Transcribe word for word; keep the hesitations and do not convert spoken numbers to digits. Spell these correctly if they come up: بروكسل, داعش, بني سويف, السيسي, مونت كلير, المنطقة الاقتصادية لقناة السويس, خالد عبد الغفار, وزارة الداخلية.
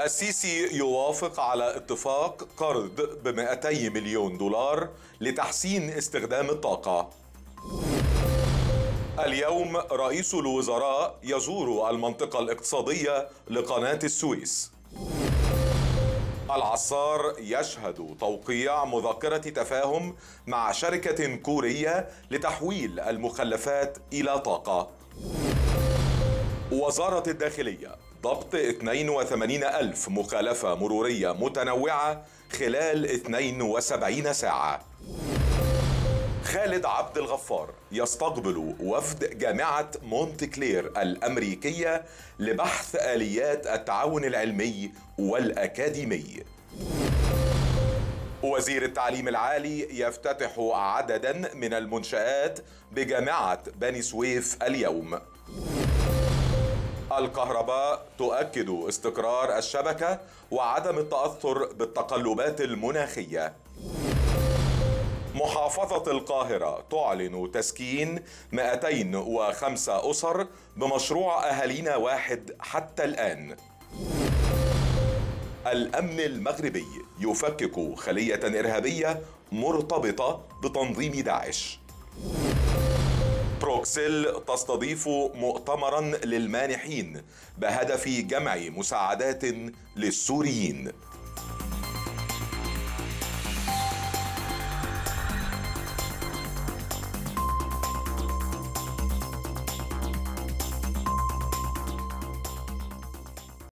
السيسي يوافق على اتفاق قرض ب مئتي مليون دولار لتحسين استخدام الطاقة. اليوم رئيس الوزراء يزور المنطقة الاقتصادية لقناة السويس. العصار يشهد توقيع مذكرة تفاهم مع شركة كورية لتحويل المخلفات إلى طاقة. وزارة الداخلية ضبط اثنين وثمانين ألف مخالفة مرورية متنوعة خلال اثنتين وسبعين ساعة. خالد عبد الغفار يستقبل وفد جامعة مونت كلير الأمريكية لبحث آليات التعاون العلمي والأكاديمي. وزير التعليم العالي يفتتح عددا من المنشآت بجامعة بني سويف اليوم. الكهرباء تؤكد استقرار الشبكة وعدم التأثر بالتقلبات المناخية. محافظة القاهرة تعلن تسكين مئتين وخمسة أسر بمشروع أهالينا واحد حتى الآن. الأمن المغربي يفكك خلية إرهابية مرتبطة بتنظيم داعش. بروكسل تستضيف مؤتمرا للمانحين بهدف جمع مساعدات للسوريين.